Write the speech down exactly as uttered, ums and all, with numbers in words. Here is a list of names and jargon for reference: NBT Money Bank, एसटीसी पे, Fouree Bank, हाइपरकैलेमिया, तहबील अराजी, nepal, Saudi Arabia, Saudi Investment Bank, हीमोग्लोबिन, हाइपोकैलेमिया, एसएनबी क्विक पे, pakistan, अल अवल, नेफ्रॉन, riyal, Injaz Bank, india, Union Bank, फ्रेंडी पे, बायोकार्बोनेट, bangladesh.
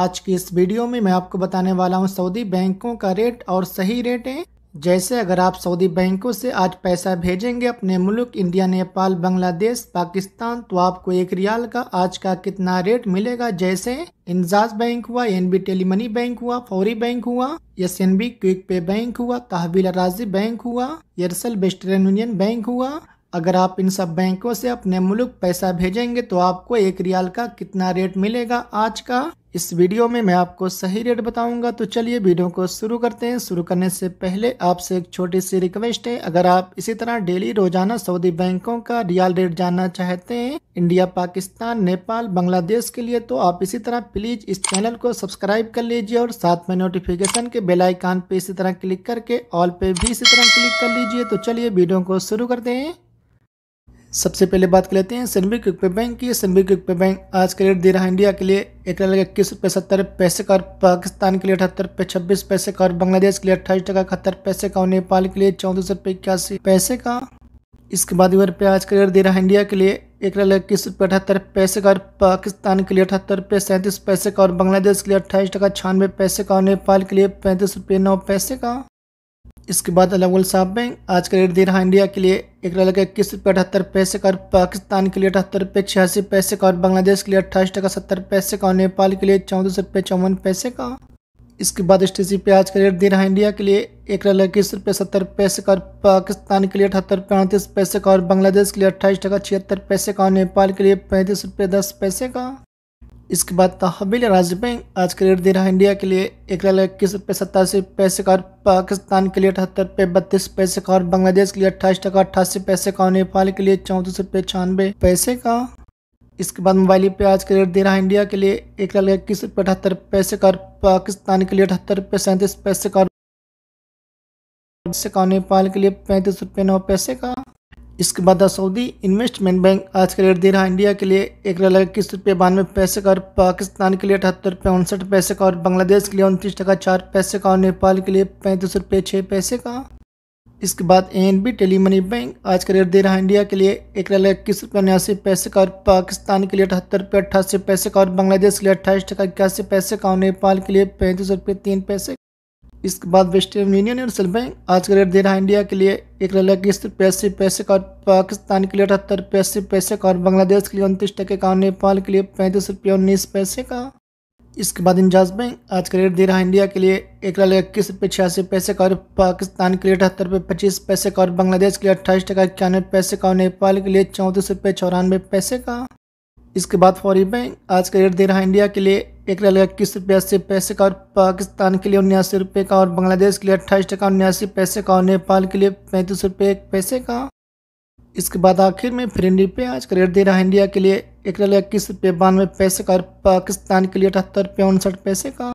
आज की इस वीडियो में मैं आपको बताने वाला हूं सऊदी बैंकों का रेट और सही रेटें। जैसे अगर आप सऊदी बैंकों से आज पैसा भेजेंगे अपने मुल्क इंडिया, नेपाल, बांग्लादेश, पाकिस्तान, तो आपको एक रियाल का आज का कितना रेट मिलेगा। जैसे इंजाज बैंक हुआ, एनबी टेली मनी बैंक हुआ, फौरी बैंक हुआ, एसएनबी क्विक पे बैंक हुआ, तहबील अराजी बैंक हुआ, एयरसेल वेस्टर्न यूनियन बैंक हुआ। अगर आप इन सब बैंकों से अपने मुल्क पैसा भेजेंगे तो आपको एक रियाल का कितना रेट मिलेगा आज का। इस वीडियो में मैं आपको सही रेट बताऊंगा। तो चलिए वीडियो को शुरू करते हैं। शुरू करने से पहले आपसे एक छोटी सी रिक्वेस्ट है, अगर आप इसी तरह डेली रोजाना सऊदी बैंकों का रियल रेट जानना चाहते हैं इंडिया, पाकिस्तान, नेपाल, बांग्लादेश के लिए, तो आप इसी तरह प्लीज इस चैनल को सब्सक्राइब कर लीजिए और साथ में नोटिफिकेशन के बेल आइकन पे इसी तरह क्लिक करके ऑल पे भी इसी तरह क्लिक कर लीजिए। तो चलिए वीडियो को शुरू करते हैं। सबसे पहले बात कर लेते हैं एसएनबी क्विक पे बैंक की। एसएनबी क्विक पे बैंक आज का रेट दे रहा है इंडिया के लिए एक लाख इक्कीस रुपये सत्तर पैसे का, और पाकिस्तान के लिए अठहत्तर रुपये छब्बीस पैसे का, और बांग्लादेश के लिए अट्ठाईस टका इकहत्तर पैसे का, और नेपाल के लिए चौंतीस रुपये इक्यासी पैसे का। इसके बाद इधर पे आज का रेट दे रहा है इंडिया के लिए एक लाख इक्कीस रुपये अठहत्तर पैसे का, और पाकिस्तान के लिए अठहत्तर रुपये सैंतीस पैसे का, और बांग्लादेश के लिए अट्ठाईस टका छियानवे पैसे का, और नेपाल के लिए पैंतीस रुपये नौ पैसे का। इसके बाद अल अवल बैंक आज का रेट दे रहा है इंडिया के लिए एक लाख इक्कीस रुपये अठहत्तर पैसे का, और पाकिस्तान के लिए अठहत्तर रुपये छियासी पैसे का, और बांग्लादेश के लिए अट्ठाईस टका सत्तर पैसे का, और नेपाल के लिए चौंतीस रुपये चौवन पैसे का। इसके बाद एस टी सी पे आज का रेट दे रहा है इंडिया के लिए एक लाख इक्कीस रुपये सत्तर पैसे का, और पाकिस्तान के लिए अठहत्तर रुपये अड़तीस पैसे का, और बांग्लादेश के लिए अट्ठाईस टका छिहत्तर पैसे का, और नेपाल के लिए पैंतीस रुपये दस पैसे का। इसके बाद तहबील अराजी बैंक आज का रेट दे रहा है इंडिया के लिए एक लाख इक्कीस रुपये सतासी पैसे का, और पाकिस्तान के लिए अठहत्तर रुपये बत्तीस पैसे का, और बांग्लादेश के लिए अट्ठाईस टका अट्ठासी पैसे का, और नेपाल के लिए चौंतीस रुपये छियानवे पैसे का। इसके बाद मोबाइल पे आज का रेट दे रहा है इंडिया के लिए एक लाख इक्कीस रुपये अठहत्तर पैसे का, और पाकिस्तान के लिए अठहत्तर रुपये सैंतीस पैसे का, और नेपाल के लिए पैंतीस रुपये नौ पैसे का। इसके बाद सऊदी इन्वेस्टमेंट बैंक आज का रेट दे रहा है इंडिया के लिए एक लाख इक्कीस रुपये बानवे पैसे का, और पाकिस्तान के लिए अठहत्तर रुपये उनसठ पैसे का, और बांग्लादेश के लिए उनतीस टका चार पैसे का, और नेपाल के लिए पैंतीस रुपये छः पैसे का। इसके बाद एएनबी टेली मनी बैंक आज का रेट दे रहा है इंडिया के लिए एक लाख इक्कीस रुपये उन्यासी पैसे का, और पाकिस्तान के लिए अठहत्तर रुपये अट्ठासी पैसे का, और बांग्लादेश के लिए अट्ठाईस टका इक्यासी पैसे का, और नेपाल के लिए पैंतीस रुपये तीन पैसे। इसके बाद वेस्टर्न यूनियन एयरसेल बैंक आज का रेट दे रहा है इंडिया के लिए एक लाख इक्कीस रुपये अस्सी पैसे का, और पाकिस्तान के लिए अठहत्तर रुपये अस्सी पैसे का, और बांग्लादेश के लिए उनतीस टके का, और नेपाल के लिए पैंतीस रुपये उन्नीस पैसे का। इसके बाद इंजाज बैंक आज का रेट दे रहा है इंडिया के लिए एक लाख इक्कीस रुपये छियासी पैसे का, और पाकिस्तान के लिए अठहत्तर रुपये पच्चीस पैसे का, और बांग्लादेश के लिए अट्ठाईस टका इक्यानवे पैसे का, और नेपाल के लिए चौंतीस रुपये चौरानवे पैसे का। इसके बाद फौरी बैंक आज का रेट दे रहा है इंडिया के लिए एक लाख इक्कीस रुपये अस्सी पैसे का, और पाकिस्तान के लिए उन्यासी रुपये का, और बांग्लादेश के लिए अट्ठाईस टका उन्यासी पैसे का, और नेपाल के लिए पैंतीस रुपये एक पैसे का। इसके बाद आखिर में फ्रेंडी पे आज का रेट दे रहा है इंडिया के लिए एक लाख इक्कीस रुपये बानवे पैसे का, और पाकिस्तान के लिए अठहत्तर रुपये उनसठ पैसे का,